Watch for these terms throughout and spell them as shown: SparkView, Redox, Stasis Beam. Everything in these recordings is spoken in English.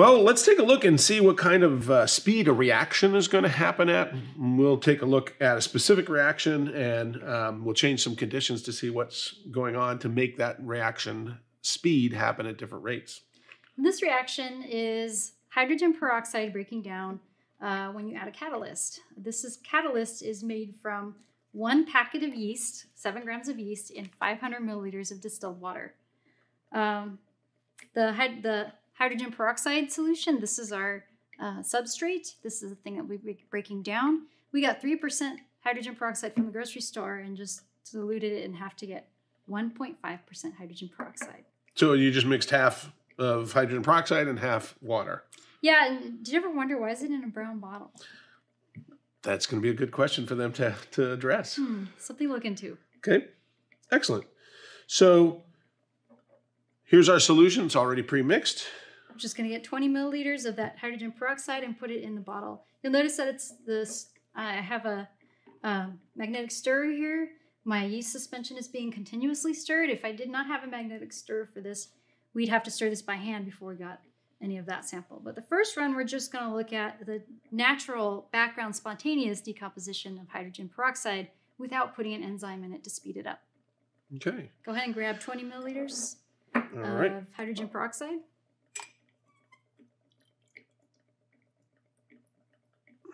Well, let's take a look and see what kind of speed a reaction is going to happen at. We'll take a look at a specific reaction, and we'll change some conditions to see what's going on to make that reaction speed happen at different rates. This reaction is hydrogen peroxide breaking down when you add a catalyst. This catalyst is made from 1 packet of yeast, 7 grams of yeast, and 500 milliliters of distilled water. The hydrogen peroxide solution, this is our substrate. This is the thing that we'll be breaking down. We got 3% hydrogen peroxide from the grocery store and just diluted it and have to get 1.5% hydrogen peroxide. So you just mixed half of hydrogen peroxide and half water. Yeah, and did you ever wonder why is it in a brown bottle? That's going to be a good question for them to address. Something to look into. Okay, excellent. So here's our solution. It's already pre-mixed. I'm just going to get 20 milliliters of that hydrogen peroxide and put it in the bottle. You'll notice that it's this. I have a magnetic stirrer here. My yeast suspension is being continuously stirred. If I did not have a magnetic stirrer for this, we'd have to stir this by hand before we got any of that sample. But the first run, we're just going to look at the natural background spontaneous decomposition of hydrogen peroxide without putting an enzyme in it to speed it up. Okay. Go ahead and grab 20 milliliters of hydrogen peroxide.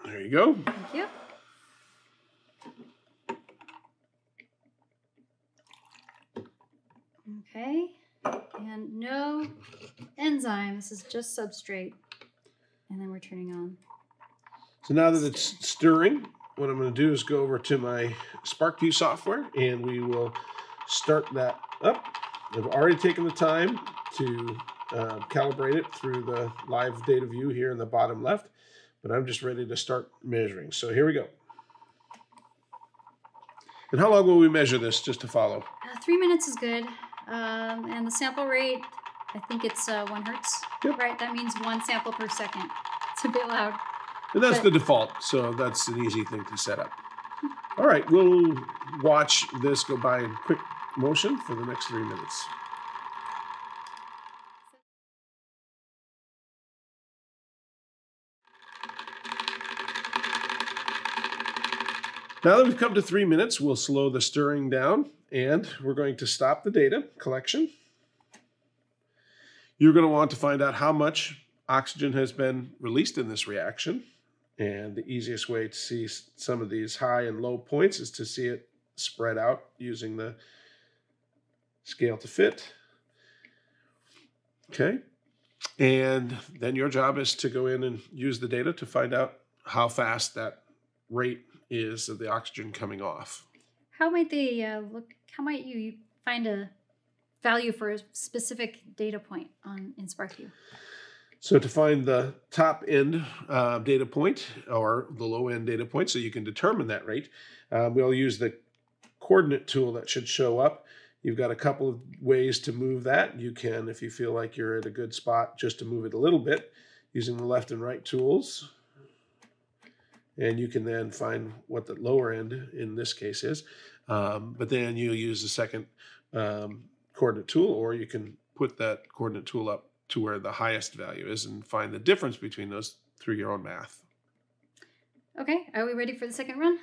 There you go. Thank you. Okay. And no enzyme. This is just substrate. And then we're turning on. So now that it's stirring, what I'm going to do is go over to my SparkView software and we will start that up. I've already taken the time to calibrate it through the live data view here in the bottom left, but I'm just ready to start measuring. So here we go. And how long will we measure this just to follow? 3 minutes is good. And the sample rate, I think it's 1 hertz, yep. Right? That means 1 sample per second. It's a bit loud. And that's the default, so that's an easy thing to set up. All right, we'll watch this go by in quick motion for the next 3 minutes. Now that we've come to 3 minutes, we'll slow the stirring down and we're going to stop the data collection. You're going to want to find out how much oxygen has been released in this reaction. And the easiest way to see some of these high and low points is to see it spread out using the scale to fit. Okay. And then your job is to go in and use the data to find out how fast that rate is of the oxygen coming off. How might they look? How might you find a value for a specific data point in SparkView? So to find the top end data point or the low end data point, so you can determine that rate, we'll use the coordinate tool that should show up. You've got a couple of ways to move that. You can, if you feel like you're at a good spot, just to move it a little bit using the left and right tools. And you can then find what the lower end in this case is. But then you'll use the second coordinate tool, or you can put that coordinate tool up to where the highest value is and find the difference between those through your own math. Okay, are we ready for the second run?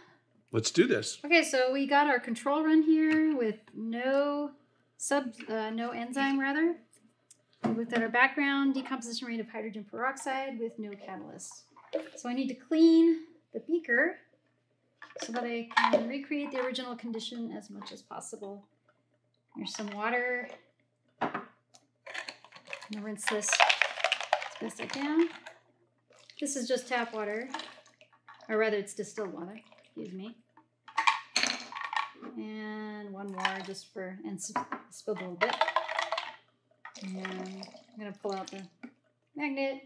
Let's do this. Okay, so we got our control run here with no enzyme rather. We looked at our background decomposition rate of hydrogen peroxide with no catalyst. So I need to clean the beaker so that I can recreate the original condition as much as possible. Here's some water. I'm going to rinse this as best I can. This is just tap water, or rather it's distilled water, excuse me. And one more just for, and spilled a little bit. And I'm going to pull out the magnet.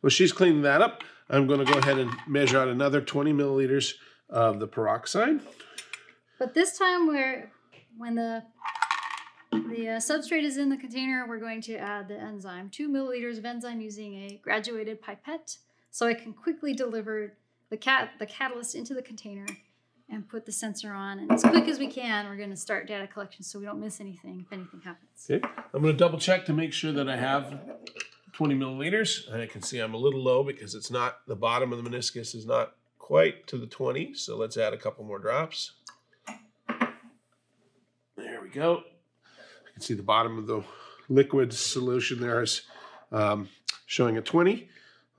Well, she's cleaning that up. I'm going to go ahead and measure out another 20 milliliters of the peroxide. But this time, when the substrate is in the container, we're going to add the enzyme. 2 milliliters of enzyme using a graduated pipette, so I can quickly deliver the catalyst into the container and put the sensor on. And as quick as we can, we're going to start data collection so we don't miss anything if anything happens. Okay. I'm going to double check to make sure that I have 20 milliliters. And I can see I'm a little low because it's not, the bottom of the meniscus is not quite to the 20. So let's add a couple more drops. There we go. I can see the bottom of the liquid solution there is showing a 20.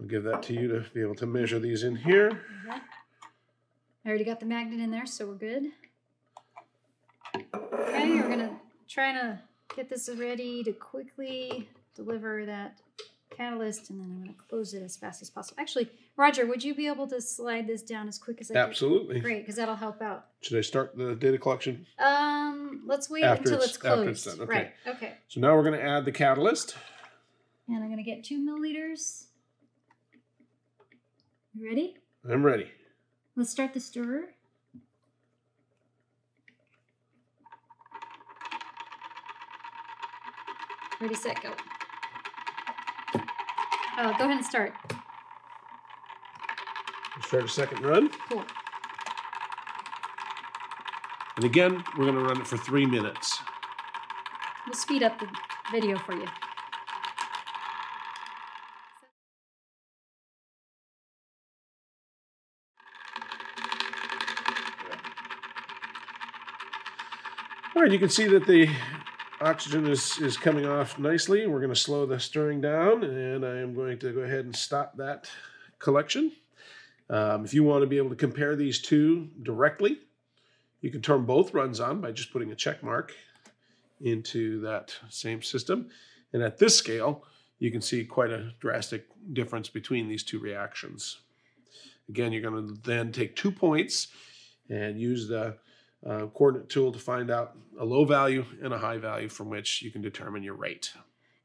I'll give that to you to be able to measure these in here. Mm-hmm. I already got the magnet in there, so we're good. Okay, we're going to try to get this ready to quickly deliver that catalyst, and then I'm going to close it as fast as possible. Actually, Roger, would you be able to slide this down as quick as I can? Absolutely. Great, because that'll help out. Should I start the data collection? Let's wait until it's closed. After it's done. Okay. Right, okay. So now we're going to add the catalyst. And I'm going to get 2 milliliters. You ready? I'm ready. Let's start the stirrer. Ready, set, go. Oh, go ahead and start. Start a second run. Cool. And again, we're going to run it for 3 minutes. We'll speed up the video for you. All right, you can see that the oxygen is coming off nicely. We're going to slow the stirring down, and I am going to go ahead and stop that collection. If you want to be able to compare these two directly, you can turn both runs on by just putting a check mark into that same system. And at this scale, you can see quite a drastic difference between these two reactions. Again, you're going to then take 2 points and use the coordinate tool to find out a low value and a high value from which you can determine your rate.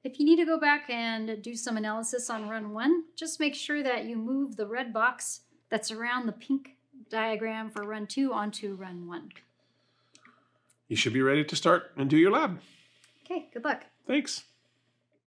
If you need to go back and do some analysis on run one, just make sure that you move the red box that's around the pink diagram for run two onto run one. You should be ready to start and do your lab. Okay, good luck. Thanks.